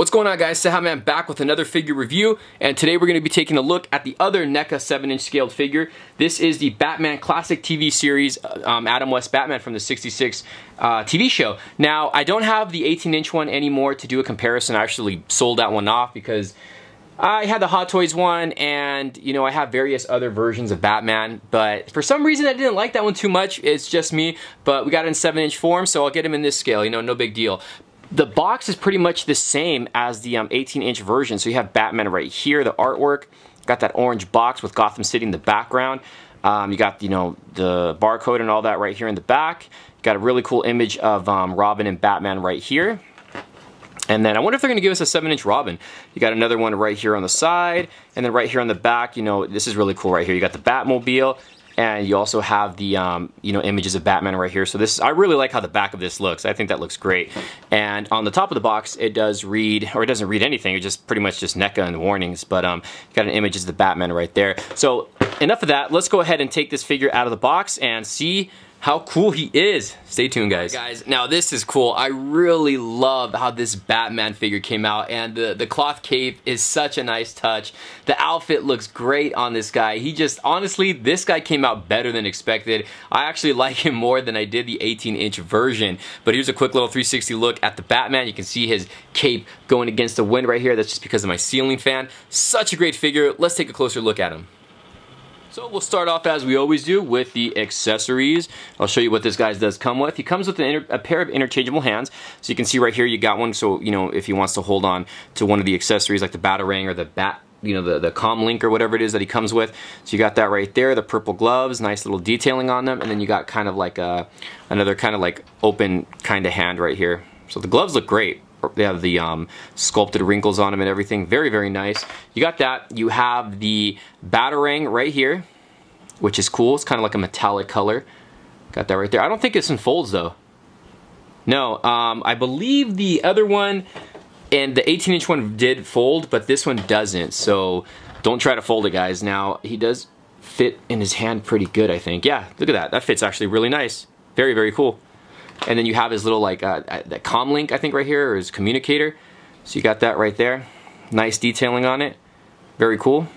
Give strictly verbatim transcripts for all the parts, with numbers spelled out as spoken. What's going on, guys? Seha Man back with another figure review, and today we're going to be taking a look at the other NECA seven inch scaled figure. This is the Batman Classic T V series, um, Adam West Batman from the sixty-six uh, T V show. Now, I don't have the eighteen inch one anymore to do a comparison. I actually sold that one off because I had the Hot Toys one, and you know, I have various other versions of Batman, but for some reason I didn't like that one too much. It's just me, but we got it in seven inch form, so I'll get him in this scale, you know, no big deal. The box is pretty much the same as the um, eighteen inch version, so you have Batman right here, the artwork. Got that orange box with Gotham City in the background. Um, you got, you know, the barcode and all that right here in the back. Got a really cool image of um, Robin and Batman right here. And then I wonder if they're going to give us a seven inch Robin. You got another one right here on the side, and then right here on the back, you know, this is really cool right here. You got the Batmobile. And you also have the um, you know, images of Batman right here. So this, I really like how the back of this looks. I think that looks great. And on the top of the box, it does read, or it doesn't read anything. It just pretty much just NECA and the warnings. But um, got an image of the Batman right there. So enough of that. Let's go ahead and take this figure out of the box and see how cool he is. Stay tuned, guys. Hey guys, now this is cool. I really love how this Batman figure came out, and the, the cloth cape is such a nice touch. The outfit looks great on this guy. He just, honestly, this guy came out better than expected. I actually like him more than I did the eighteen inch version, but here's a quick little three sixty look at the Batman. You can see his cape going against the wind right here. That's just because of my ceiling fan. Such a great figure. Let's take a closer look at him. So we'll start off, as we always do, with the accessories. I'll show you what this guy does come with. He comes with an a pair of interchangeable hands. So you can see right here, you got one. So, you know, if he wants to hold on to one of the accessories like the Batarang or the bat, you know, the, the comm link or whatever it is that he comes with. So you got that right there, the purple gloves, nice little detailing on them. And then you got kind of like a, another kind of like open kind of hand right here. So the gloves look great. They have the um, sculpted wrinkles on them and everything. Very, very nice. You got that. You have the Batarang right here, which is cool. It's kind of like a metallic color. Got that right there. I don't think it's in folds, though. No, um, I believe the other one and the eighteen inch one did fold, but this one doesn't. So don't try to fold it, guys. Now, he does fit in his hand pretty good, I think. Yeah, look at that. That fits actually really nice. Very, very cool. And then you have his little, like, uh, that comm link, I think, right here, or his communicator. So you got that right there. Nice detailing on it. Very cool.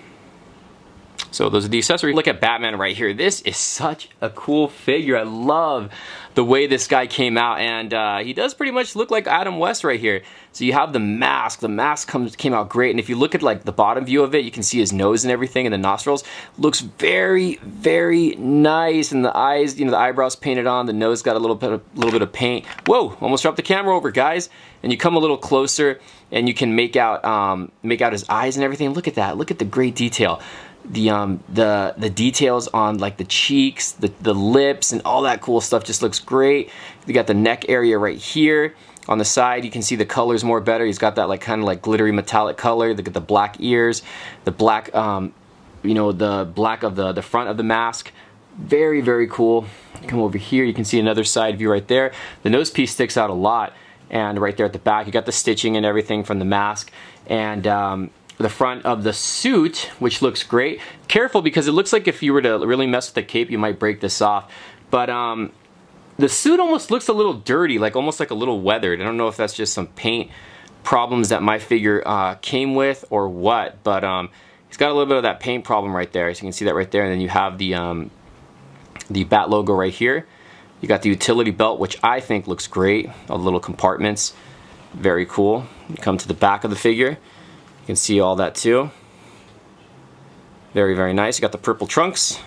So those are the accessories. Look at Batman right here. This is such a cool figure. I love the way this guy came out. And uh, he does pretty much look like Adam West right here. So you have the mask. The mask comes came out great. And if you look at, like, the bottom view of it, you can see his nose and everything and the nostrils. Looks very, very nice. And the eyes, you know, the eyebrows painted on. The nose got a little bit of, little bit of paint. Whoa, almost dropped the camera over, guys. And you come a little closer and you can make out, um, make out his eyes and everything. Look at that. Look at the great detail. The um the the details on, like, the cheeks, the the lips, and all that cool stuff just looks great. You got the neck area right here on the side. You can see the colors more better. He's got that, like, kind of like glittery metallic color. Look at the black ears, the black um you know the black of the the front of the mask. Very, very cool. Come over here. You can see another side view right there. The nose piece sticks out a lot, and right there at the back, you got the stitching and everything from the mask, and um. the front of the suit, which looks great. Careful, because it looks like if you were to really mess with the cape, you might break this off. But um, the suit almost looks a little dirty, like almost like a little weathered. I don't know if that's just some paint problems that my figure uh, came with or what, but um, he's got a little bit of that paint problem right there. So you can see that right there, and then you have the, um, the Bat logo right here. You got the utility belt, which I think looks great. All the little compartments, very cool. You come to the back of the figure. You can see all that too. Very, very nice. You got the purple trunks,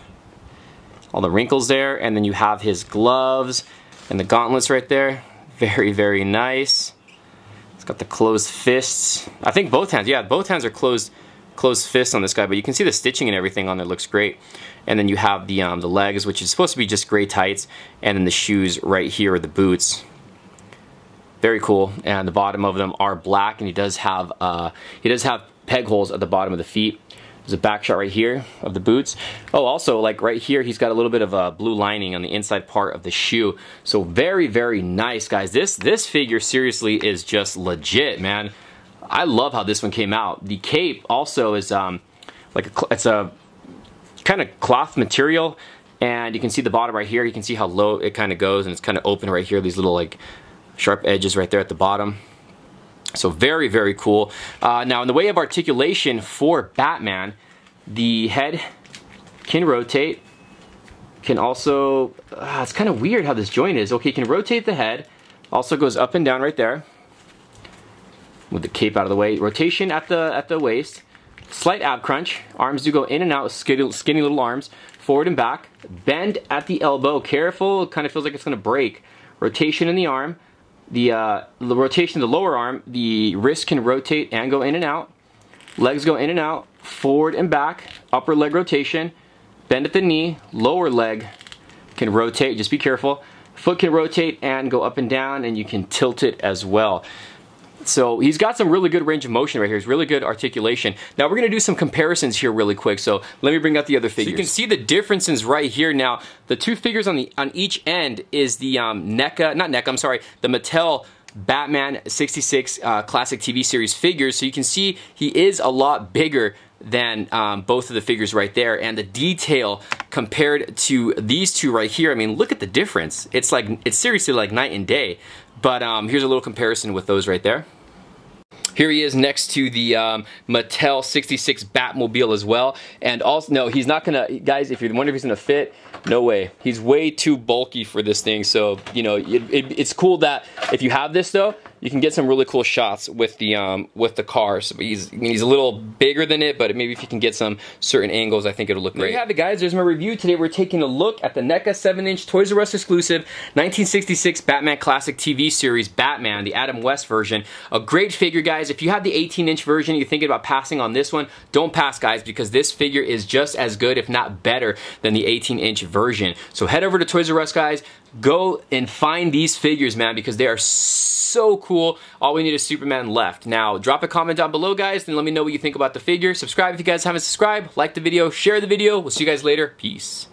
all the wrinkles there, and then you have his gloves and the gauntlets right there. Very, very nice. It's got the closed fists. I think both hands, yeah, both hands are closed closed fists on this guy, but you can see the stitching and everything on there looks great. And then you have the, um, the legs, which is supposed to be just gray tights, and then the shoes right here, or the boots. Very cool, and the bottom of them are black, and he does have uh, he does have peg holes at the bottom of the feet. There's a back shot right here of the boots. Oh, also, like right here, he's got a little bit of a blue lining on the inside part of the shoe. So very, very nice, guys. This this figure seriously is just legit, man. I love how this one came out. The cape also is um, like a, it's a kind of cloth material, and you can see the bottom right here. You can see how low it kind of goes, and it's kind of open right here. These little, like, sharp edges right there at the bottom. So very, very cool. Uh, now, in the way of articulation for Batman, the head can rotate, can also, uh, it's kind of weird how this joint is. Okay, you can rotate the head, also goes up and down right there. With the cape out of the way, rotation at the at the waist, slight ab crunch, arms do go in and out, skinny, skinny little arms, forward and back, bend at the elbow, careful, it kind of feels like it's gonna break. Rotation in the arm, the, uh, the rotation of the lower arm, the wrist can rotate and go in and out, legs go in and out, forward and back, upper leg rotation, bend at the knee, lower leg can rotate, just be careful, foot can rotate and go up and down, and you can tilt it as well. So he's got some really good range of motion right here. He's really good articulation. Now we're going to do some comparisons here really quick. So let me bring out the other figures. So you can see the differences right here. Now the two figures on the on each end is the um, NECA, not NECA, I'm sorry, the Mattel Batman sixty-six uh, Classic T V Series figures. So you can see he is a lot bigger than um, both of the figures right there, and the detail compared to these two right here. I mean, look at the difference. It's like it's seriously like night and day. But um, here's a little comparison with those right there. Here he is next to the um, Mattel sixty-six Batmobile as well. And also, no, he's not gonna, guys, if you're wondering if he's gonna fit, no way. He's way too bulky for this thing. So, you know, it, it, it's cool that if you have this though, you can get some really cool shots with the um, with the car. So he's, I mean, he's a little bigger than it, but maybe if you can get some certain angles, I think it'll look great. There you have it, guys. There's my review. Today we're taking a look at the NECA seven inch Toys R Us exclusive nineteen sixty-six Batman Classic T V Series Batman, the Adam West version. A great figure, guys. If you have the eighteen inch version, you're thinking about passing on this one, don't pass, guys, because this figure is just as good, if not better, than the eighteen inch version. So head over to Toys R Us, guys. Go and find these figures, man, because they are so cool. All we need is Superman left. Now, drop a comment down below, guys, and let me know what you think about the figure. Subscribe if you guys haven't subscribed. Like the video. Share the video. We'll see you guys later. Peace.